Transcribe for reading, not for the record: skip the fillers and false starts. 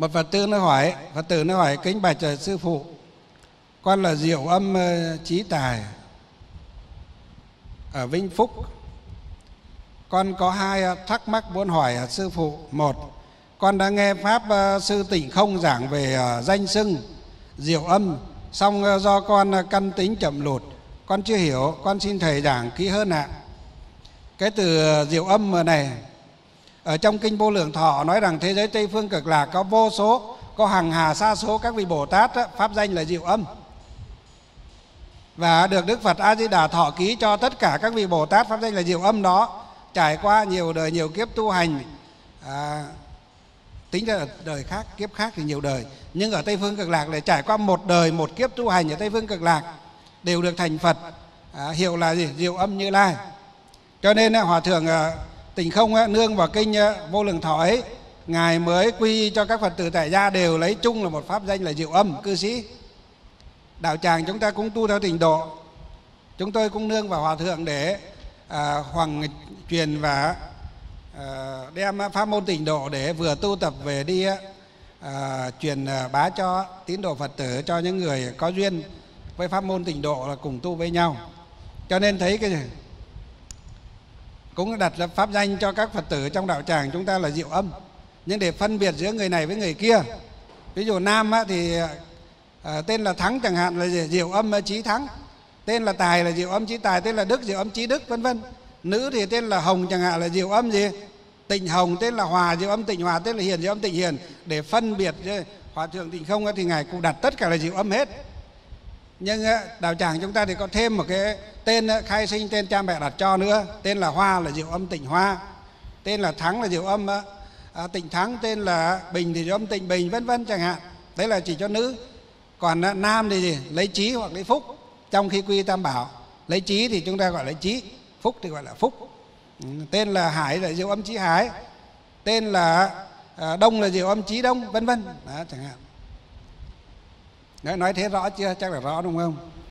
Một Phật tử nó hỏi kính bạch sư phụ, con là Diệu Âm Trí Tài ở Vĩnh Phúc, con có hai thắc mắc muốn hỏi sư phụ. Một, con đã nghe pháp sư Tịnh Không giảng về danh xưng Diệu Âm, xong do con căn tính chậm lụt, con chưa hiểu, con xin thầy giảng kỹ hơn ạ. Cái từ Diệu Âm này ở trong Kinh Vô Lượng Thọ nói rằng thế giới Tây Phương Cực Lạc có vô số, có hàng hà sa số các vị Bồ Tát pháp danh là Diệu Âm, và được Đức Phật A-di-đà thọ ký cho tất cả các vị Bồ Tát pháp danh là Diệu Âm đó, trải qua nhiều đời nhiều kiếp tu hành, tính ra đời khác kiếp khác thì nhiều đời, nhưng ở Tây Phương Cực Lạc lại trải qua một đời một kiếp tu hành ở Tây Phương Cực Lạc đều được thành Phật, hiệu là gì? Diệu Âm Như Lai. Cho nên Hòa Thượng Tịnh Không nương vào Kinh Vô Lượng Thọ ấy, ngài mới quy cho các Phật tử tại gia đều lấy chung là một pháp danh là Diệu Âm. Cư sĩ đạo tràng chúng ta cũng tu theo trình độ, chúng tôi cũng nương vào Hòa Thượng để hoằng truyền và đem pháp môn tịnh độ để vừa tu tập về đi truyền bá cho tín đồ Phật tử, cho những người có duyên với pháp môn tịnh độ là cùng tu với nhau. Cho nên thấy cái gì cũng đặt là pháp danh cho các Phật tử trong đạo tràng chúng ta là Diệu Âm, nhưng để phân biệt giữa người này với người kia. Ví dụ nam thì tên là Thắng chẳng hạn là gì? Diệu Âm Chí Thắng. Tên là Tài là Diệu Âm Chí Tài, tên là Đức Diệu Âm Chí Đức, vân vân. Nữ thì tên là Hồng chẳng hạn là Diệu Âm gì? Tịnh Hồng. Tên là Hòa, Diệu Âm Tịnh Hòa. Tên là Hiền, Diệu Âm Tịnh Hiền. Để phân biệt. Hòa Thượng Tịnh Không thì ngài cũng đặt tất cả là Diệu Âm hết. Nhưng đạo tràng chúng ta thì có thêm một cái tên khai sinh, tên cha mẹ đặt cho nữa. Tên là Hoa là Diệu Âm Tịnh Hoa, tên là Thắng là Diệu Âm Tịnh Thắng, tên là Bình thì Diệu Âm Tịnh Bình, vân vân chẳng hạn. Đấy là chỉ cho nữ. Còn nam thì gì? Lấy Trí hoặc lấy Phúc. Trong khi quy Tam Bảo, lấy Trí thì chúng ta gọi là Trí, Phúc thì gọi là Phúc. Tên là Hải là Diệu Âm Trí Hải, tên là Đông là Diệu Âm Trí Đông, vân vân chẳng hạn. Nói thế rõ chưa? Chắc là rõ đúng không?